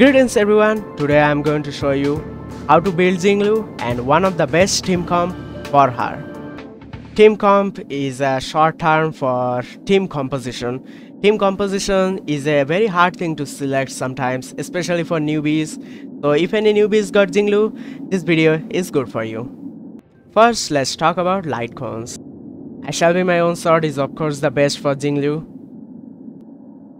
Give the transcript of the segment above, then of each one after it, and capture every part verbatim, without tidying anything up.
Greetings everyone, today I am going to show you how to build Jingliu and one of the best team comp for her. Team comp is a short term for team composition. Team composition is a very hard thing to select sometimes, especially for newbies. So if any newbies got Jingliu, this video is good for you. First, let's talk about light cones. I shall be my own sword is of course the best for Jingliu.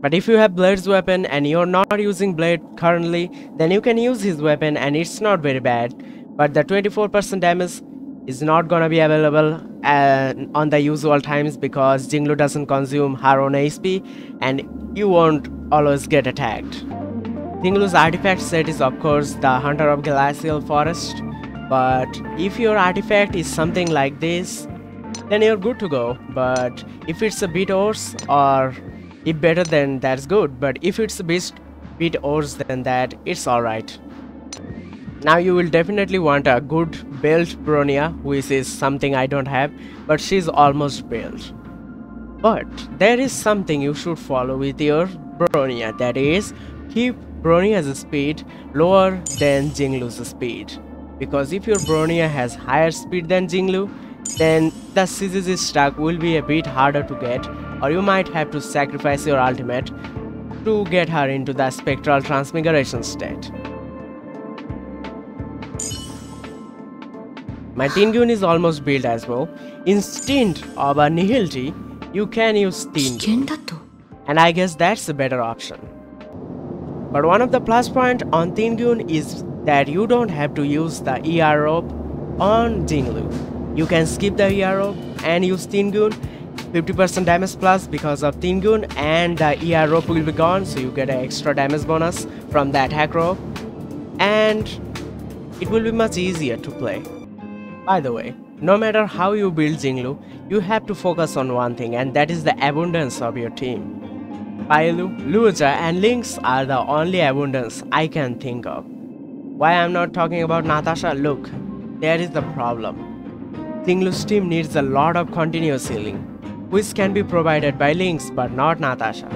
But if you have Blade's weapon and you're not using Blade currently, then you can use his weapon and it's not very bad. But the twenty-four percent damage is not gonna be available uh, on the usual times because Jingliu doesn't consume her own H P and you won't always get attacked. Jingliu's artifact set is of course the Hunter of Glacial Forest. But if your artifact is something like this, then you're good to go. But if it's a bit worse or if better, then that's good, but if it's a bit, bit worse than that, it's alright. Now you will definitely want a good built Bronya, which is something I don't have, but she's almost built. But there is something you should follow with your Bronya, that is, keep Bronya's speed lower than Jingliu's speed. Because if your Bronya has higher speed than Jingliu, then the C C C stack will be a bit harder to get, or you might have to sacrifice your ultimate to get her into the Spectral Transmigration state. My Tingyun is almost built as well. Instead of a nihility, you can use Tingyun, and I guess that's a better option. But one of the plus points on Tingyun is that you don't have to use the E R rope on Jingliu. You can skip the E R rope and use Tingyun. fifty percent damage plus because of Tingyun, and the E R rope will be gone, so you get an extra damage bonus from the attack rope, and it will be much easier to play. By the way, no matter how you build Jingliu, you have to focus on one thing, and that is the abundance of your team. Pela, Luocha and Lynx are the only abundance I can think of. Why I'm not talking about Natasha? Look, there is the problem. Jingliu's team needs a lot of continuous healing, which can be provided by Lynx but not Natasha.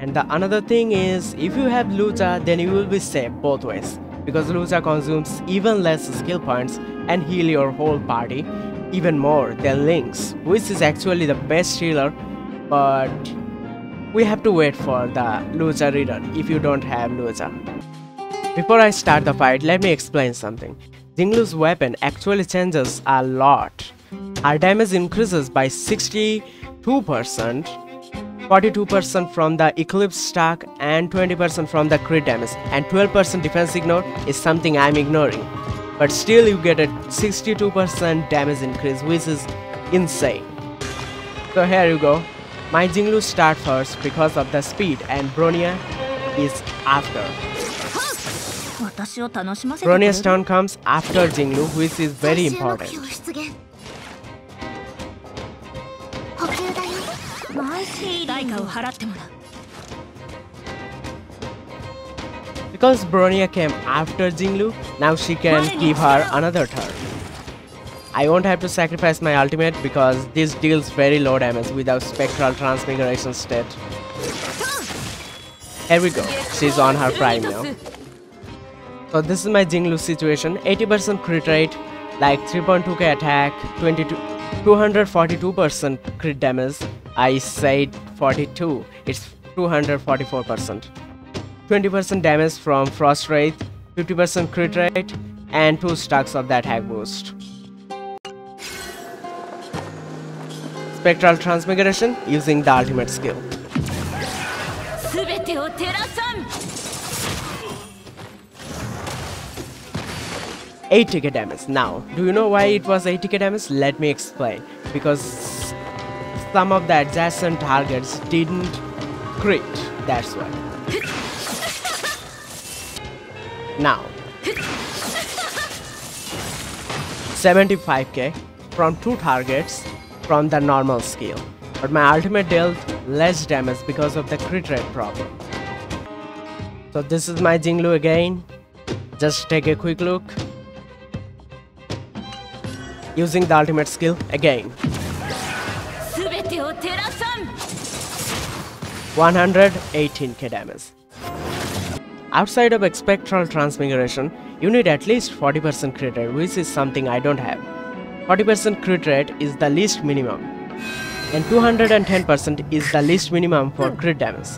And the another thing is, if you have Luocha, then you will be safe both ways, because Luocha consumes even less skill points and heal your whole party even more than Lynx, which is actually the best healer, but we have to wait for the Luocha return if you don't have Luocha. Before I start the fight, let me explain something. Jingliu's weapon actually changes a lot. Her damage increases by sixty-two percent, forty-two percent from the Eclipse stack, and twenty percent from the crit damage, and twelve percent defense ignore is something I'm ignoring. But still you get a sixty-two percent damage increase, which is insane. So here you go. My Jingliu start first because of the speed, and Bronya is after. Bronya's turn comes after Jingliu, which is very important. Because Bronya came after Jingliu, now she can give her another turn. I won't have to sacrifice my ultimate because this deals very low damage without Spectral Transmigration state. Here we go, she's on her prime now. So this is my Jingliu situation. Eighty percent crit rate, like three point two K attack, two hundred forty-two percent crit damage. I said forty-two, it's two hundred forty-four percent. twenty percent damage from frost rate, fifty percent crit rate, and two stacks of that attack boost. Spectral Transmigration using the ultimate skill. eighty K damage. Now, do you know why it was eighty K damage? Let me explain. Because some of the adjacent targets didn't crit, that's why. Now, seventy-five K from two targets from the normal skill. But my ultimate dealt less damage because of the crit rate problem. So this is my Jingliu again. Just take a quick look. Using the ultimate skill again. one hundred eighteen K damage. Outside of Spectral Transmigration, you need at least forty percent crit rate, which is something I don't have. forty percent crit rate is the least minimum, and two hundred ten percent is the least minimum for crit damage.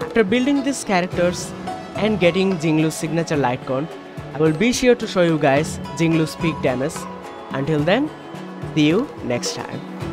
After building these characters and getting Jingliu's signature light cone, I will be sure to show you guys Jingliu's peak damage. Until then, see you next time.